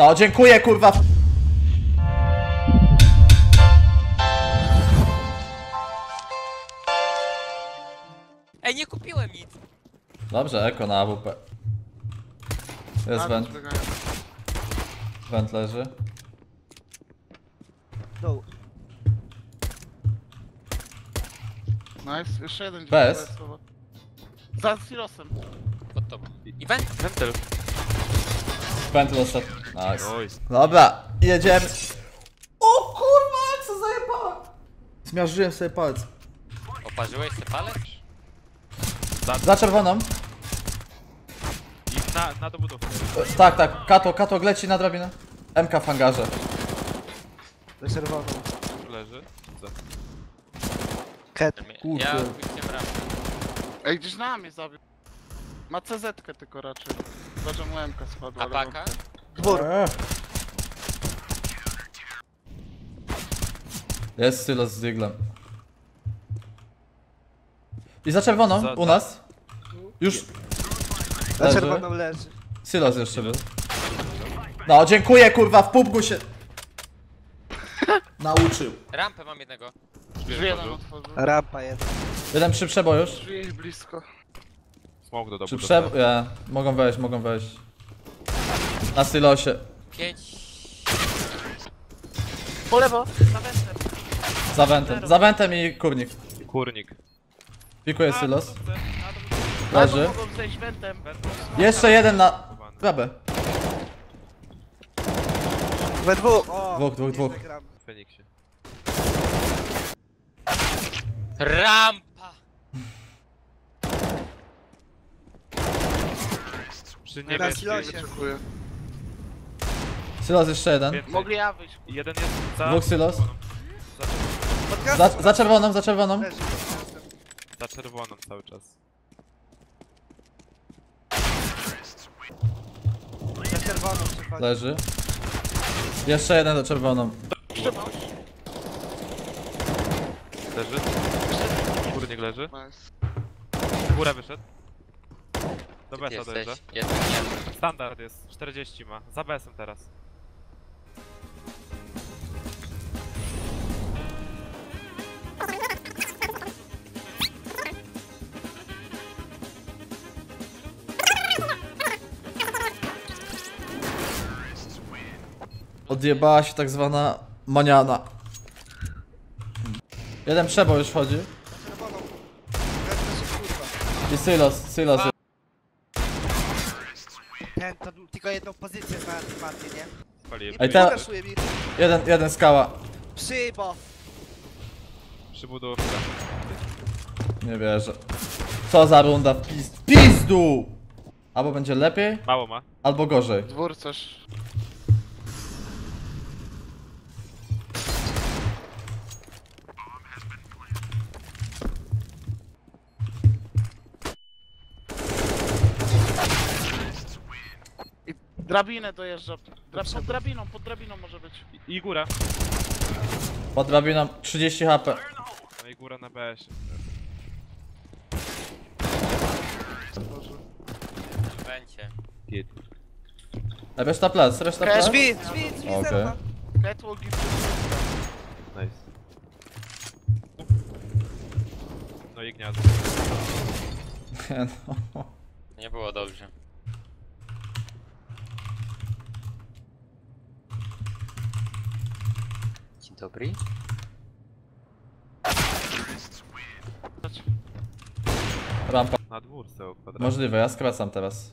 No, dziękuję, kurwa. Ej, nie kupiłem nic. Dobrze, eko na AWP. Jest węd. Węd leży. Doł. Nice, jeszcze jeden. Bez. Za Sirosem. Pod tobą. I wentyl. Wentyl ostatni. Nice. Dobra, jedziemy. O kurwa, jak se zajebałem. Zmiażdżyłem sobie palec. Oparzyłeś sobie palec? Za czerwoną. I na dobudówkę. Tak, tak. Kato leci na drabinę. MK w hangarze. Za czerwoną. Leży. Kurde. Ja ej, gdzieś na mnie zabił. Ma CZ-kę tylko raczej. Chyba, mu MK spadła. A paka? Dwór. Jest Sylas z dyglem. I za czerwoną u nas. Już. Za czerwoną leży. Sylas jeszcze był. No, dziękuję, kurwa, w pubgu się nauczył. Rampę mam jednego. Rampa jeden. Jeden przy przebo już. Drzwi blisko. Smok do domu. Przy przebo... Yeah. Mogą wejść. Na silosie. 5. Po lewo. Za wentem i kurnik. Pikuje silos. Leży. Jeszcze jeden na... Grabę. We dwóch. Dwóch. Rampa! Przy niebieskiej. Sylos jeszcze jeden. Mogli ja wyjść. Jeden jest za... Dwóch Sylos. Za czerwoną. Za czerwoną cały czas. Za czerwoną przychodzi. Leży. Jeszcze jeden za czerwoną. Leży. Górnik leży. Góra wyszedł. Do besa dojrze. Standard jest, 40 ma. Za besem teraz. Odjebała się tak zwana maniana. Jeden przebo już chodzi. I Sylos. To tylko jedną pozycję na matkę, nie? Ej, ten... Jeden skała. Przybo. Przybudówka. Nie wierzę. Co za runda w pizdu! Albo będzie lepiej. Mało ma. Albo gorzej. Dwórcarz. Drabinę dojeżdża. Pod drabiną może być. I góra. Pod drabiną 30 HP. No i góra na BS. Będzie. Reszta plac. Drzwi, okay. Nice. No i gniazdo. No. Nie było dobrze. Dobry. Rampa. Na dwórce o kwadracie. Możliwe, ja skracam teraz.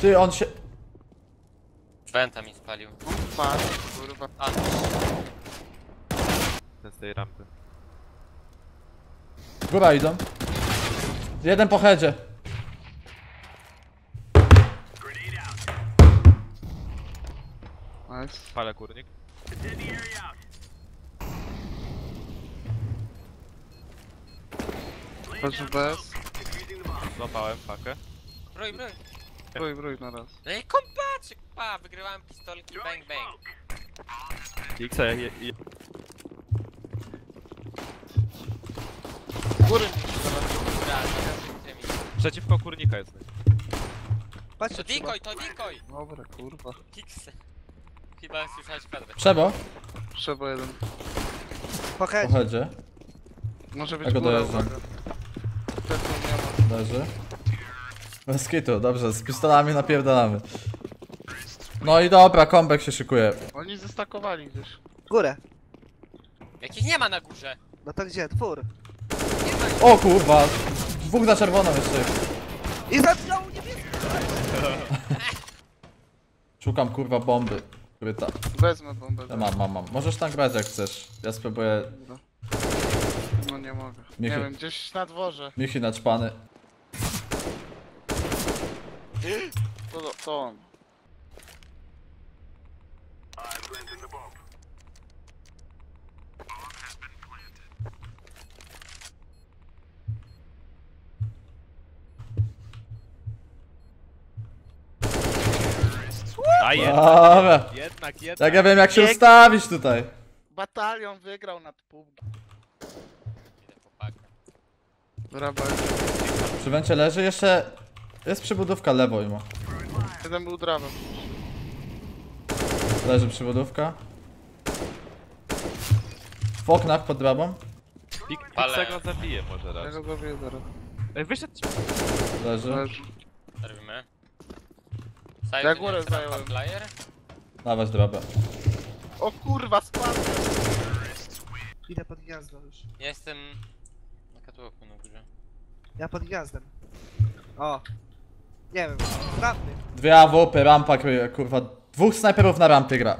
Ty, on się... Wenta mi spalił. Upadł, kurwa. Ten z tej rampy. Góra idą. Jeden po headzie. Nice. Palę kurnik. Proszę bez. Złapałem pakę. Broj na raz. Ej, kompaczyk, pa! Wygrywałem pistolki, bang bang. Xa, ja... Góry mi się zaraz. Przeciwko kurnika jest. Patrzcie, to wikoj! Dobra, kurwa. Kiksy. Chyba słyszałeś kadrę. Trzeba? Trzeba jeden. Pochodzie. Może być góra, uwaga. Leży. Bez kitu, dobrze, z pistolami napierdalamy. No i dobra, comeback się szykuje. Oni zestakowali gdzieś. Górę. Jakich nie ma na górze. No to gdzie? Dwór. O kurwa, dwóch na czerwono jeszcze. I zatknął niebieski. Szukam kurwa bomby. Kryta. Wezmę bombę. Ja mam. Możesz tam grać jak chcesz. Ja spróbuję. No nie mogę. Michy. Nie wiem, gdzieś na dworze. Michy naczpany. To on. A jednak. Tak ja wiem jak się ustawić tutaj. Batalion wygrał nad PUBG. Przy węcie leży jeszcze. Jest przybudówka lewo i ma. Jeden był drawem. Leży przybudówka. W oknach pod drabą. Pixego go zabije może raz. Ja go zabiję zaraz. Ej, wyszedł. Leży. Robimy. Na górę zająłem. Dawać drabę. O kurwa, spadłem. Idę pod gniazdo już. Jestem... na katłopku na górze. Ja pod gniazdem. O. Nie wiem, rampy. Dwie AWP, rampa kryje, kurwa. Dwóch snajperów na rampy gra.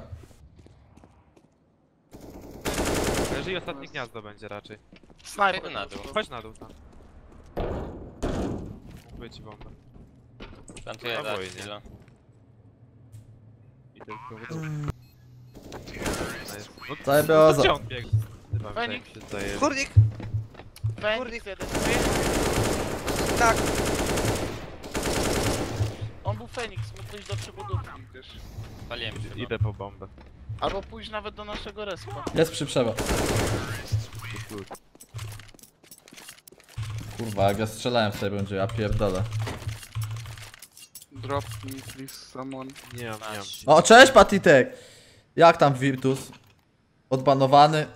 Jeżeli ostatnie gniazdo będzie raczej. Snajper na dół. Chodź na dół tam. Mówię ci bombę. Tam tu jest Zajebioza. Kurnik! Kurnik! Kurnik jeden. Tak! On był Feniks, mógł pójść do przybudówki też. Paliłem się. Idę po bombę. Albo pójść nawet do naszego respa. Jest przyprzewa. Kurwa, jak ja strzelałem w tej rundzie, ja pierdolę. Drop me please, someone. Nie mam. O, cześć Patitek! Jak tam Virtus? Odbanowany.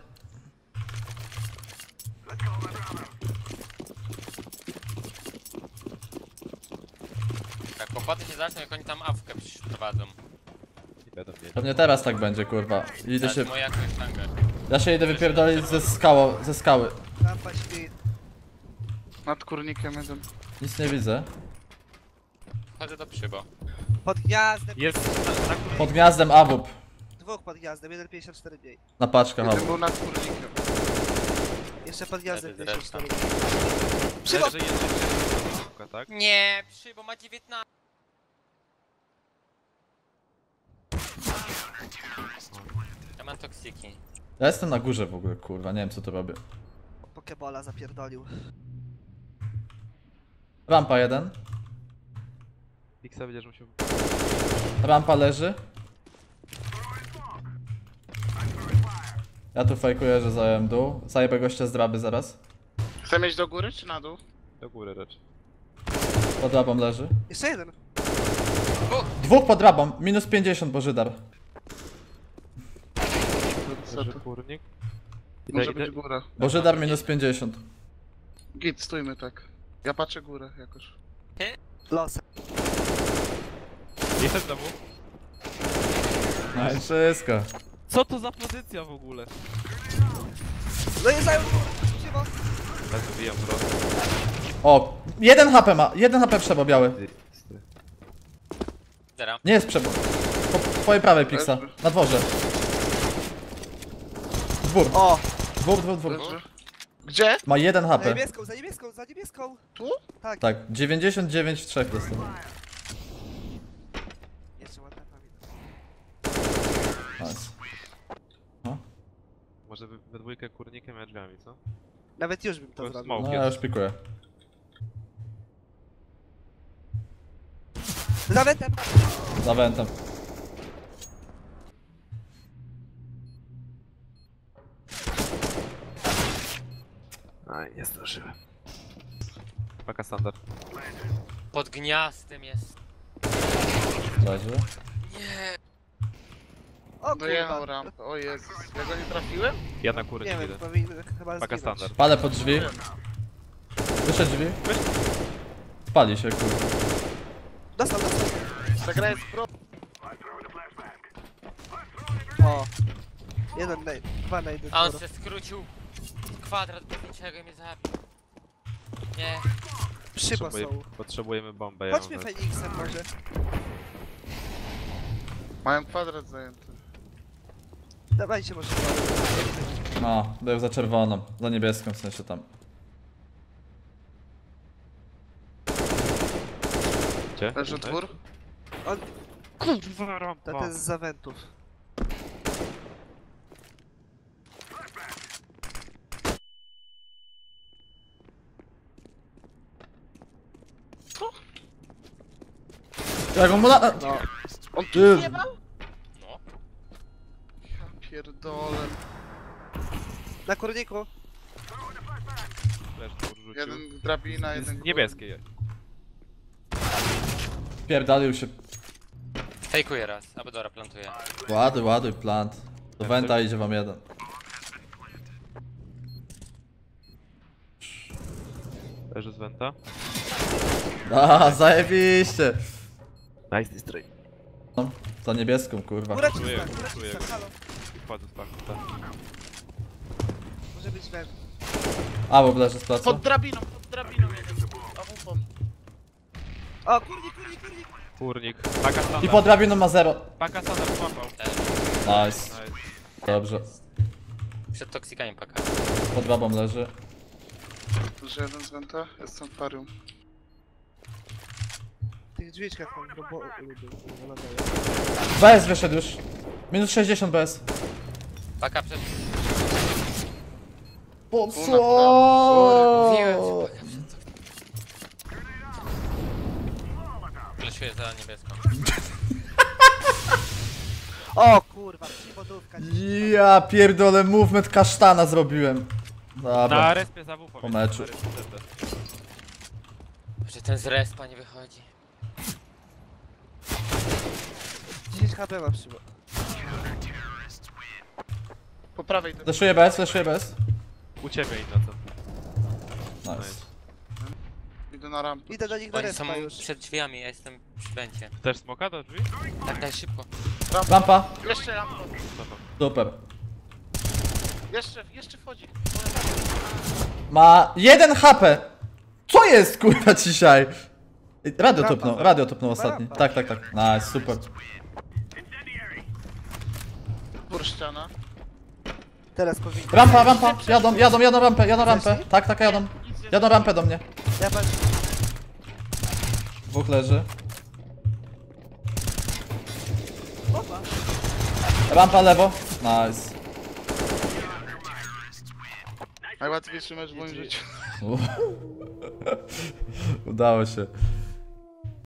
Jak opłaty się zaczną, jak oni tam awkę prowadzą. Pewnie teraz tak będzie, kurwa. Idę się... Ja się idę wypierdolić ze skały. Nad kurnikiem jeden. Nic nie widzę. Chodzę do przybo. Pod gniazdem. Jest. Pod gniazdem AWP. Dwóch pod gniazdem, 1,54 mniej. Na paczkę AWP. Jeden był nad kurnikiem. Jeszcze pod gniazdem 54. Przybo! Tak? Nie, przybo ma 19. Ja mam toksyki. Ja jestem na górze w ogóle, kurwa, nie wiem co to robię. Pokebola zapierdolił. Rampa jeden. Xa będziesz musiał... Rampa leży. Ja tu fajkuję, że zająłem dół. Zajebę gościa z draby zaraz. Chcę mieć do góry czy na dół? Do góry raczej. Pod drabą leży. Jeszcze jeden. Dwóch pod drabą. Minus 50 Bożydar. Kurnik. Może być góra. Bożydar minus 50. Git, stójmy tak. Ja patrzę górę jakoś. Los. Jestem w domu. No i wszystko. Co to za pozycja w ogóle? No jest zajął. Ja zabijam prosto. O, 1 HP ma, 1 HP przebo biały. Nie jest przebo. Po twojej prawej Pixa, na dworze. Dwór. O. Dwór. Gdzie? Ma 1 HP. Za niebieską. Tu? Tak, 99 w 3 dostał. Może we dwójkę kurnikiem i drzwiami, co? Nawet już bym to zrobił. No, ja już pikuję. Zawętem. No i nie zdążyłem. Paka standard. Pod gniazdem jest. Zadził? Nie. O kurwa. Rampę. O Jezus. Ja go nie trafiłem? Ja na kurę nie wiem, chyba Paka standard. Palę pod drzwi. Wyszedł drzwi. Spali się kurwa. Dostał. Zagra jest pro. O. Jeden nade, dwa nade. A on się skrócił. Kwadrat do niczego i mnie zabił. Nie. Szyba są. Potrzebujemy bombę. Chodźmy Feniksem może. Mają kwadrat zajęty. Dawajcie może. No, był za czerwoną. Za niebieską w sensie tam. Gdzie? Leży otwór? On... Kurwa rampa. To jest z zawętów. Jak on mu na... No. On tu nie bał? No. Ja pierdolę. Na kurniku. Jeden drabina, jeden... Niebieskie jest. Pierdolił się. Fejkuję raz, Abedora plantuje. Ładuj plant. Do Venta idzie wam jeden. Leży z Venta. A, zajebiście. Nice destroy. No, za niebieską kurwa. Uraczysta, halo. Wpadł z parku, tak. Może być leży. A, bo leży z placu. Pod drabiną jeden. O, kurnik. Kurnik. I pod drabiną ma 0. Paka standard złapał. Nice. Dobrze. Przed toksikami paka. Pod babą leży. Leży jeden z Venta, jestem w parium. W tych drzwiczkach tam, bo... BS wyszedł już. Minus 60 BS. Paka przed... Po co? Fleszuję za niebieską. O kurwa, przybodówka. Ja pierdolę, movement kasztana zrobiłem. Dobra. Na respie za WP. Po meczu. Że ten z respa nie wychodzi. 10 HP ma przybo. Po prawej to... Fleszuję bez. U ciebie i na to. Nice. Idę na rampę. Idę do nich na respa. Oni są już przed drzwiami, ja jestem przy Bencie. Też smoka do drzwi? Tak, daj szybko. Rampa. Jeszcze rampa. Super. Jeszcze wchodzi. Ma 1 HP. Co jest kurwa dzisiaj? Radio topnął ostatni. Tak. Nice, super. Burszczana. Teraz powinien. Rampa. Jadą rampę. Tak, jadą. Jadą rampę do mnie. Dwóch leży. Rampa lewo. Nice. Najłatwiejszy mecz w moim życiu. Udało się.